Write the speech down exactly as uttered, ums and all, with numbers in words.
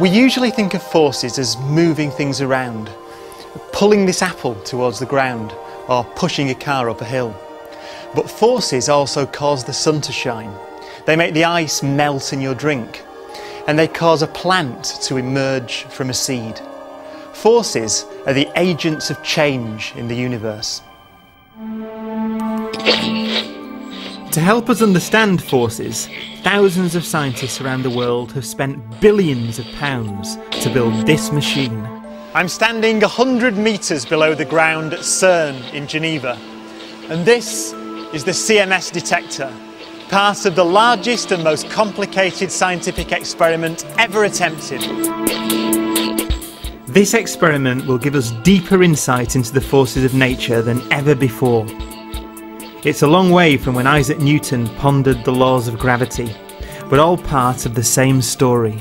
We usually think of forces as moving things around, pulling this apple towards the ground or pushing a car up a hill. But forces also cause the sun to shine. They make the ice melt in your drink, and they cause a plant to emerge from a seed. Forces are the agents of change in the universe. To help us understand forces, thousands of scientists around the world have spent billions of pounds to build this machine. I'm standing one hundred metres below the ground at CERN in Geneva, and this is the C M S detector, part of the largest and most complicated scientific experiment ever attempted. This experiment will give us deeper insight into the forces of nature than ever before. It's a long way from when Isaac Newton pondered the laws of gravity, but all part of the same story.